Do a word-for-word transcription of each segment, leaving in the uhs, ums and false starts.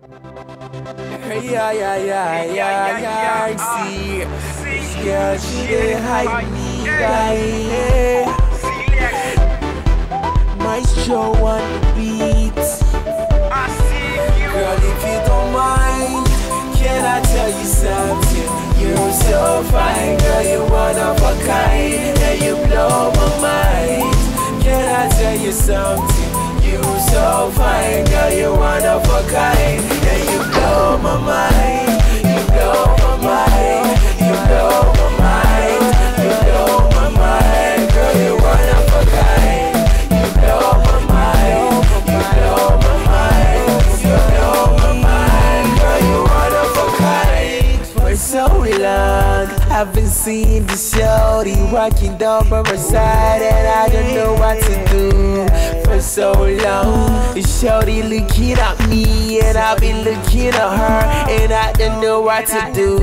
Yeah, yeah, yeah, yeah, yeah, I see. This girl, she dey hide me, yeah. Maestro on the beat. Girl, if you don't mind, can I tell you something? You're so fine, girl, you're one of a kind, and you blow my mind. Can I tell you something? You're so fine, girl, you're one of a kind, and you blow my mind. You blow my mind. You blow my mind. You blow my mind. Girl, you're one of a kind. You blow my mind. You blow my mind. You blow my mind. Girl, you're one of a kind. For so long, I've been seeing the shorty walking down by my side, and I don't know what to do. For so long, the shorty looking at me, and I've been looking at her, and I don't know what to do.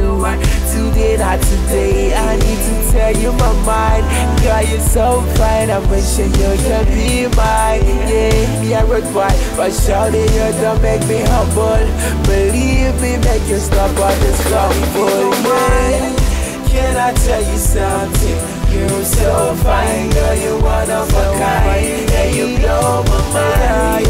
Today, not today, I need to tell you my mind. Girl, you're so fine, I wish you could be mine. Yeah, me, I work wide, but shorty, you don't make me humble. Believe me, make you stop all this trouble. Yeah. Can I tell you something? You're so fine, girl, you're one of a kind, and you blow my mind.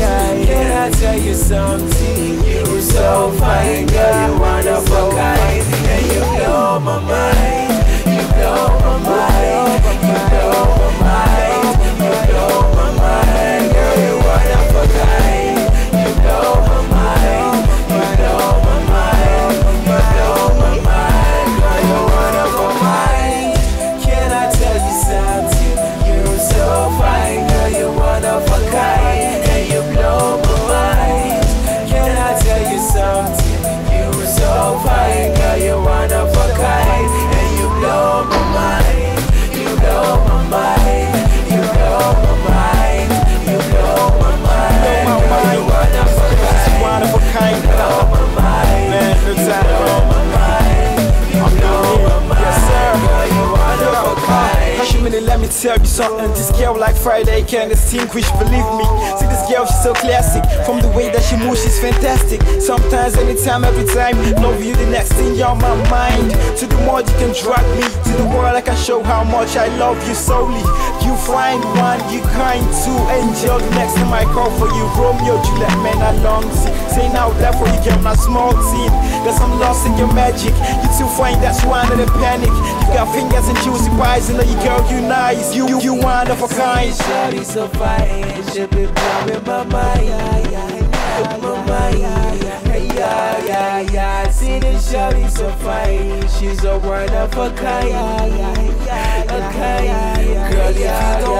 Can I tell you something? You're so fine, girl, you're one of a kind, and you blow my mind. You blow my mind. You blow my mind. You blow my mind. Girl, you're one of a kind. You blow my mind. You blow my mind. You blow my mind. Girl, you're one of a kind. Can I tell you something? You're so fine, girl, you're one of a kind, and you blow my mind. Can I tell you something? You're so fine, girl, you're one of a kind, and you blow my mind. You blow my mind. You blow my mind. You blow my mind. Girl, you're one of a kind. One of a kind. You blow my mind. You blow my mind. You blow my mind. Girl, you're one of a kind. Humanly, let me tell you something. This girl like Friday can't extinguish, believe me. See this girl, she's so classic. From the way that she moves, she's fantastic. Sometimes, anytime, every time. Love you, the next thing on my mind. To the world, you can drag me. To the world, I can show how much I love you solely. You find one, you kind two. Angel, the next time I call for you. Romeo, Juliet, man, I long to. Saying out loud for you, girl, my small team. There's some loss in your magic. You too fine, that's why I'm in a panic. You got fingers and juicy pies, and you girl, you nice. You, you, you one of a kind. Shawty so fine, she be blowing my mind. My mind. Yeah, yeah, yeah. See this shawty so fine, she's a one of a kind. A kind. Girl, if you don't